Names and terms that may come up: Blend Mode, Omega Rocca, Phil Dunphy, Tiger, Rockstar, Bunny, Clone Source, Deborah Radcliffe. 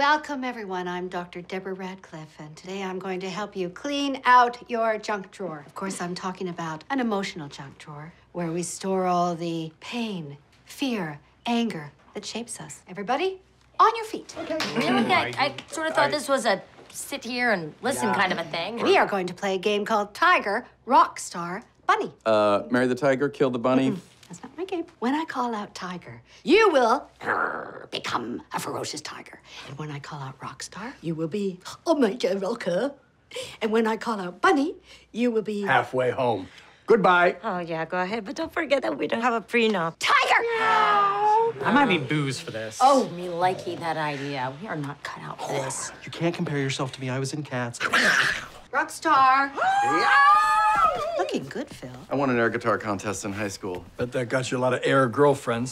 Welcome, everyone. I'm Dr. Deborah Radcliffe, and today I'm going to help you clean out your junk drawer. Of course, I'm talking about an emotional junk drawer where we store all the pain, fear, anger that shapes us. Everybody, on your feet. Okay. Really? I sort of thought this was a sit here and listen kind of a thing. We are going to play a game called Tiger, Rockstar, Bunny. Marry the tiger, kill the bunny. That's not my game. When I call out tiger, you will become a ferocious tiger. And when I call out Rockstar, you will be Omega Rocca. And when I call out Bunny, you will be halfway home. Goodbye. Oh, yeah, go ahead. But don't forget that we don't have a prenup. Tiger! No! I might need booze for this. Oh, me likey that idea. We are not cut out for this. You can't compare yourself to me. I was in Cats. Rockstar. Looking good, Phil. I won an air guitar contest in high school. Bet that got you a lot of air girlfriends.